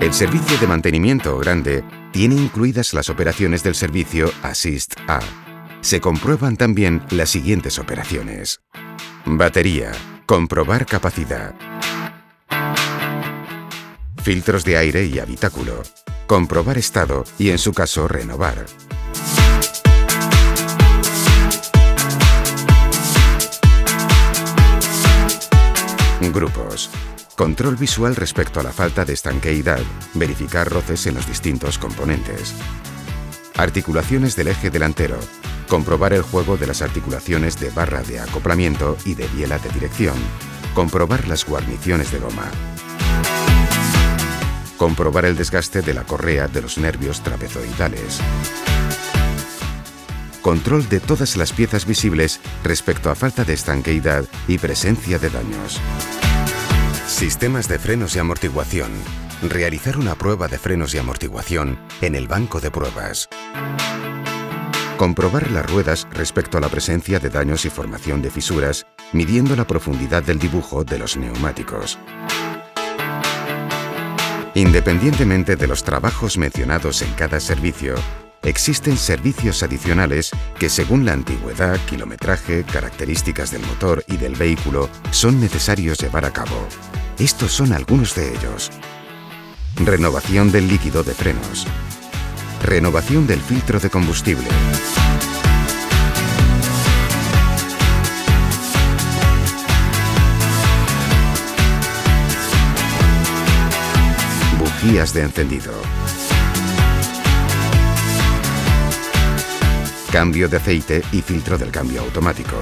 El servicio de mantenimiento grande tiene incluidas las operaciones del servicio ASSYST A. Se comprueban también las siguientes operaciones. Batería. Comprobar capacidad. Filtros de aire y habitáculo. Comprobar estado y, en su caso, renovar. Grupos. Control visual respecto a la falta de estanqueidad. Verificar roces en los distintos componentes. Articulaciones del eje delantero. Comprobar el juego de las articulaciones de barra de acoplamiento y de biela de dirección. Comprobar las guarniciones de goma. Comprobar el desgaste de la correa de los nervios trapezoidales. Control de todas las piezas visibles respecto a falta de estanqueidad y presencia de daños. Sistemas de frenos y amortiguación. Realizar una prueba de frenos y amortiguación en el banco de pruebas. Comprobar las ruedas respecto a la presencia de daños y formación de fisuras, midiendo la profundidad del dibujo de los neumáticos. Independientemente de los trabajos mencionados en cada servicio, existen servicios adicionales que, según la antigüedad, kilometraje, características del motor y del vehículo, son necesarios llevar a cabo. Estos son algunos de ellos. Renovación del líquido de frenos. Renovación del filtro de combustible. Bujías de encendido. Cambio de aceite y filtro del cambio automático.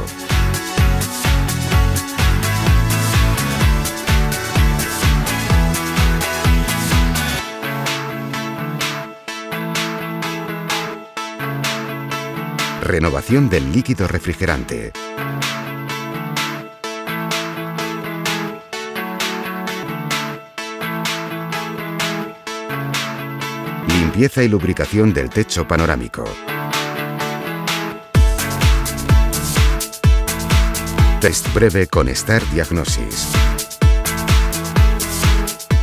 Renovación del líquido refrigerante. Limpieza y lubricación del techo panorámico. Test breve con Star Diagnosis.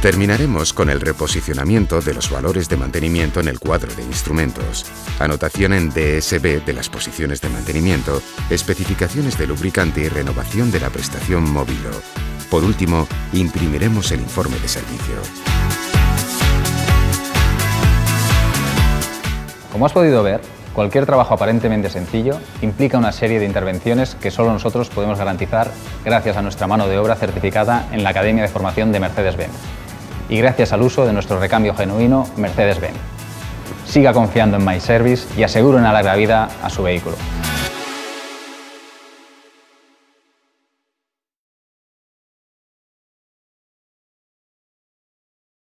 Terminaremos con el reposicionamiento de los valores de mantenimiento en el cuadro de instrumentos, anotación en DSB de las posiciones de mantenimiento, especificaciones de lubricante y renovación de la prestación móvil. Por último, imprimiremos el informe de servicio. Como has podido ver, cualquier trabajo aparentemente sencillo implica una serie de intervenciones que solo nosotros podemos garantizar gracias a nuestra mano de obra certificada en la Academia de Formación de Mercedes-Benz y gracias al uso de nuestro recambio genuino Mercedes-Benz. Siga confiando en MyService y asegure una larga vida a su vehículo.